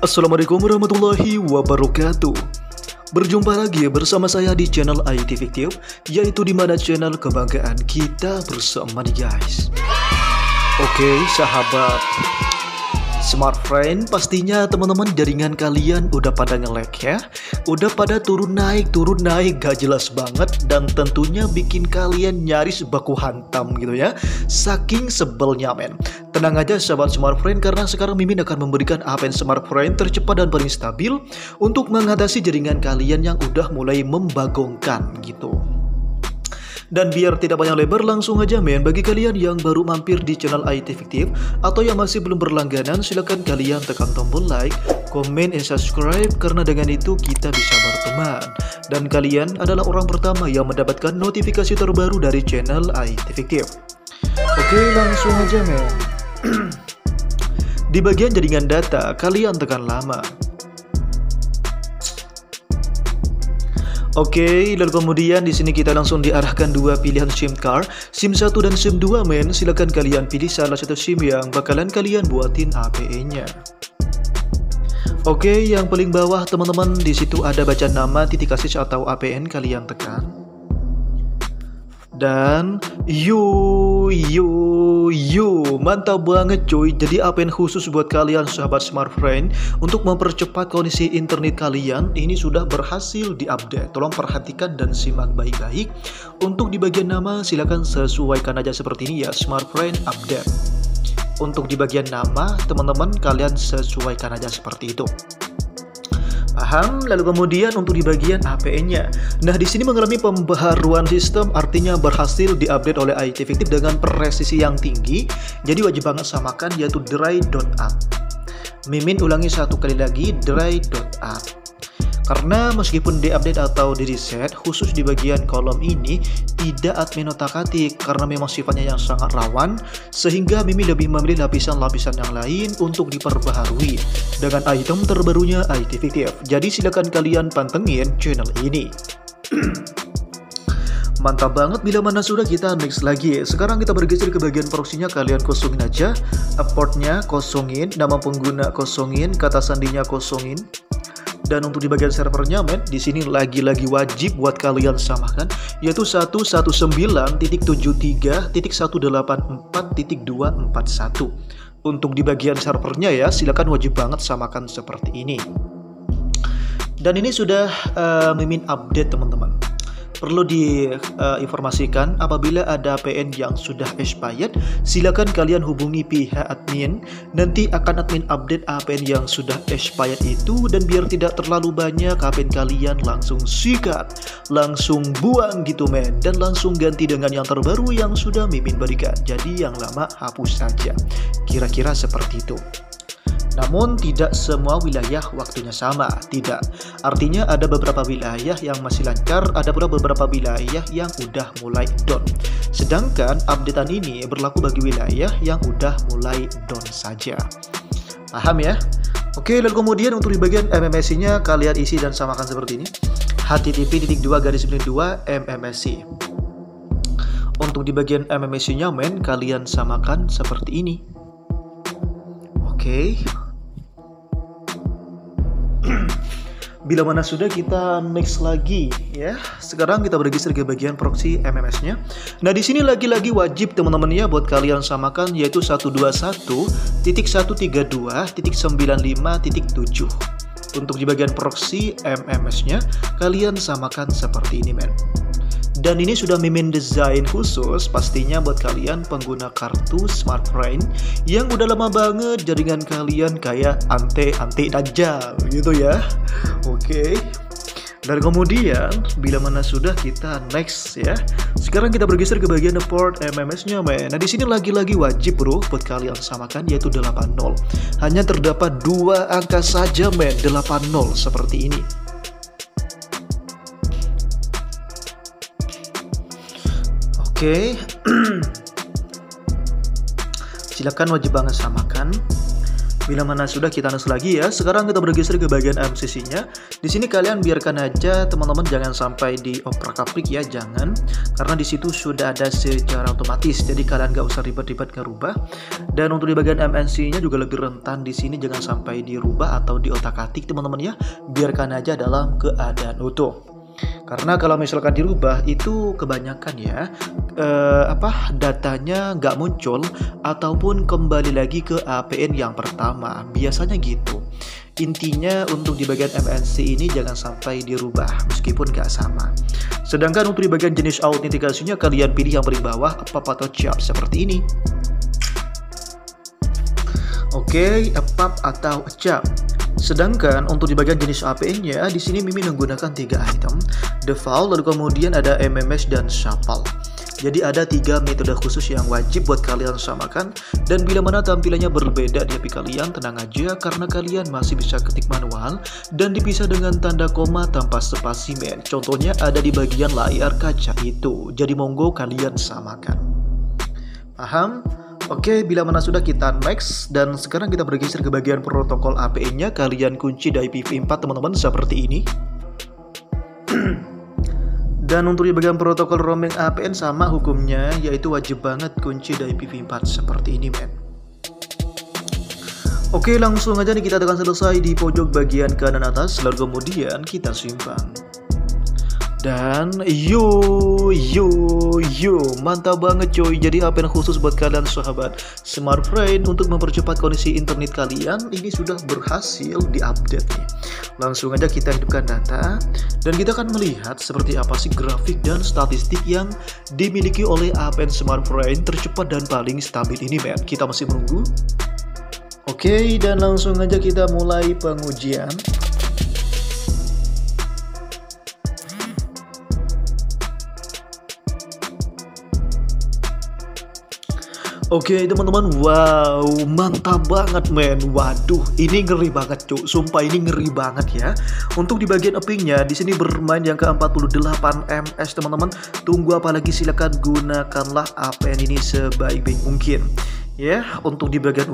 Assalamualaikum warahmatullahi wabarakatuh. Berjumpa lagi bersama saya di channel IT Fiktif, yaitu dimana channel kebanggaan kita bersama nih guys. Oke, sahabat Smartfren, pastinya teman-teman jaringan kalian udah pada nge-lag ya. Udah pada turun naik gak jelas banget, dan tentunya bikin kalian nyaris baku hantam gitu ya. Saking sebelnya men. Tenang aja sahabat Smartfren, karena sekarang Mimin akan memberikan APN Smartfren tercepat dan paling stabil untuk mengatasi jaringan kalian yang udah mulai membagongkan gitu. Dan biar tidak banyak lebar, langsung aja men, bagi kalian yang baru mampir di channel IT Fiktif atau yang masih belum berlangganan, silahkan kalian tekan tombol like, komen, dan subscribe, karena dengan itu kita bisa berteman. Dan kalian adalah orang pertama yang mendapatkan notifikasi terbaru dari channel IT Fiktif. Oke, langsung aja men. Di bagian jaringan data, kalian tekan lama. Oke, lalu kemudian di sini kita langsung diarahkan dua pilihan SIM card, SIM 1 dan SIM 2 men. Silakan kalian pilih salah satu SIM yang bakalan kalian buatin APN-nya. Oke, yang paling bawah teman-teman, di situ ada baca nama, titik kasih atau APN, kalian tekan. Dan mantap banget cuy. Jadi APN khusus buat kalian sahabat Smartfren untuk mempercepat kondisi internet kalian ini sudah berhasil diupdate. Tolong perhatikan dan simak baik-baik. Untuk di bagian nama silahkan sesuaikan aja seperti ini ya, Smartfren update. Untuk di bagian nama teman-teman, kalian sesuaikan aja seperti itu. Paham? Lalu kemudian untuk di bagian APN-nya. Nah, di sini mengalami pembaharuan sistem, artinya berhasil diupdate oleh IT Fiktif dengan presisi yang tinggi. Jadi wajib banget samakan, yaitu dry.up. Mimin ulangi satu kali lagi, dry.up. Karena meskipun diupdate atau di reset, khusus di bagian kolom ini tidak admin otak-atik, karena memang sifatnya yang sangat rawan, sehingga Mimi lebih memilih lapisan-lapisan yang lain untuk diperbaharui dengan item terbarunya IT Fiktif. Jadi silakan kalian pantengin channel ini. Mantap banget. Bila mana sudah, kita mix lagi. Sekarang kita bergeser ke bagian proxy-nya, kalian kosongin aja, portnya kosongin, nama pengguna kosongin, kata sandinya kosongin. Dan untuk di bagian servernya men, di sini lagi-lagi wajib buat kalian samakan, yaitu 119.73.184.241. Untuk di bagian servernya ya, silakan wajib banget samakan seperti ini. Dan ini sudah Mimin update teman-teman. Perlu diinformasikan apabila ada APN yang sudah expired, silakan kalian hubungi pihak admin. Nanti akan admin update APN yang sudah expired itu, dan biar tidak terlalu banyak APN, kalian langsung sikat, langsung buang gitu men, dan langsung ganti dengan yang terbaru yang sudah Mimin berikan. Jadi yang lama hapus saja. Kira-kira seperti itu. Namun tidak semua wilayah waktunya sama, tidak. Artinya ada beberapa wilayah yang masih lancar, ada pula beberapa wilayah yang udah mulai down. Sedangkan updatean ini berlaku bagi wilayah yang udah mulai down saja. Paham ya? Oke, lalu kemudian untuk di bagian MMSC-nya kalian isi dan samakan seperti ini. http://2.2/mmsc. Untuk di bagian MMSC-nya men, kalian samakan seperti ini. Oke. Bila mana sudah, kita next lagi ya. Sekarang kita bergeser ke bagian proxy MMS-nya. Nah, di sini lagi-lagi wajib teman-teman ya buat kalian samakan, yaitu 121.132.95.7. Untuk di bagian proxy MMS-nya kalian samakan seperti ini men. Dan ini sudah Mimin desain khusus pastinya buat kalian pengguna kartu Smartfren yang udah lama banget jaringan kalian kayak ante-ante dajjal gitu ya. Oke. Dan kemudian bila mana sudah, kita next ya. Sekarang kita bergeser ke bagian port MMS-nya men. Nah, di sini lagi-lagi wajib bro buat kalian samakan, yaitu 80. Hanya terdapat dua angka saja men, 80 seperti ini. Oke, silakan wajib banget samakan. Bila mana sudah, kita next lagi ya. Sekarang kita bergeser ke bagian MCC-nya. Di sini kalian biarkan aja teman-teman, jangan sampai dioprak-aprik ya, jangan. Karena di situ sudah ada secara otomatis. Jadi kalian nggak usah ribet-ribet ngerubah. Dan untuk di bagian MNC-nya juga lebih rentan di sini, jangan sampai dirubah atau diotak-atik teman-teman ya. Biarkan aja dalam keadaan utuh. Karena kalau misalkan dirubah itu kebanyakan ya datanya nggak muncul ataupun kembali lagi ke APN yang pertama, biasanya gitu. Intinya untuk di bagian MNC ini jangan sampai dirubah meskipun nggak sama. Sedangkan untuk di bagian jenis autentikasinya kalian pilih yang paling bawah, PAP atau CHAP seperti ini. Oke, PAP atau CHAP. Sedangkan untuk di bagian jenis APN-nya, di sini Mimin menggunakan 3 item, default, lalu kemudian ada MMS dan shuffle. Jadi ada 3 metode khusus yang wajib buat kalian samakan, dan bila mana tampilannya berbeda di HP kalian, tenang aja karena kalian masih bisa ketik manual dan dipisah dengan tanda koma tanpa spasimen. Contohnya ada di bagian layar kaca itu. Jadi monggo kalian samakan. Paham? Oke, bila mana sudah, kita next. Dan sekarang kita bergeser ke bagian protokol APN-nya. Kalian kunci dari IPv4 teman-teman seperti ini. Dan untuk di bagian protokol roaming APN sama hukumnya, yaitu wajib banget kunci dari IPv4 seperti ini, men. Oke, langsung aja nih kita tekan selesai di pojok bagian kanan atas, lalu kemudian kita simpan. Dan mantap banget coy. Jadi APN khusus buat kalian sahabat Smartfren untuk mempercepat koneksi internet kalian ini sudah berhasil diupdate nih. Langsung aja kita hidupkan data dan kita akan melihat seperti apa sih grafik dan statistik yang dimiliki oleh APN Smartfren tercepat dan paling stabil ini, men. Kita masih menunggu. Oke, dan langsung aja kita mulai pengujian. Oke teman-teman, wow mantap banget men. Waduh, ini ngeri banget cuy, sumpah ini ngeri banget ya. Untuk di bagian epingnya di sini bermain yang ke 48 ms teman-teman. Tunggu apalagi, silakan gunakanlah APN ini sebaik-baik mungkin. Ya, untuk di bagian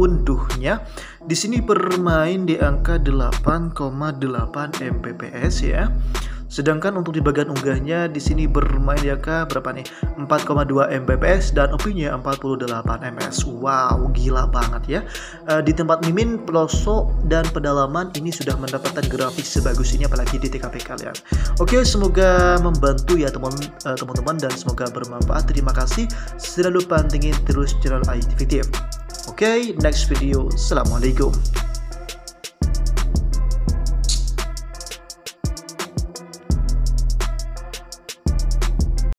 unduhnya di sini bermain di angka 8,8 Mbps ya. Sedangkan untuk di bagian unggahnya di sini bermain di angka berapa nih? 4,2 Mbps dan uploadnya 48 ms. Wow, gila banget ya. Di tempat Mimin, pelosok dan pedalaman ini sudah mendapatkan grafik sebagus ini apalagi di TKP kalian. Oke, semoga membantu ya teman-teman dan semoga bermanfaat. Terima kasih. Selalu pantengin terus channel IT FIKTIF. Oke, next video. Assalamualaikum.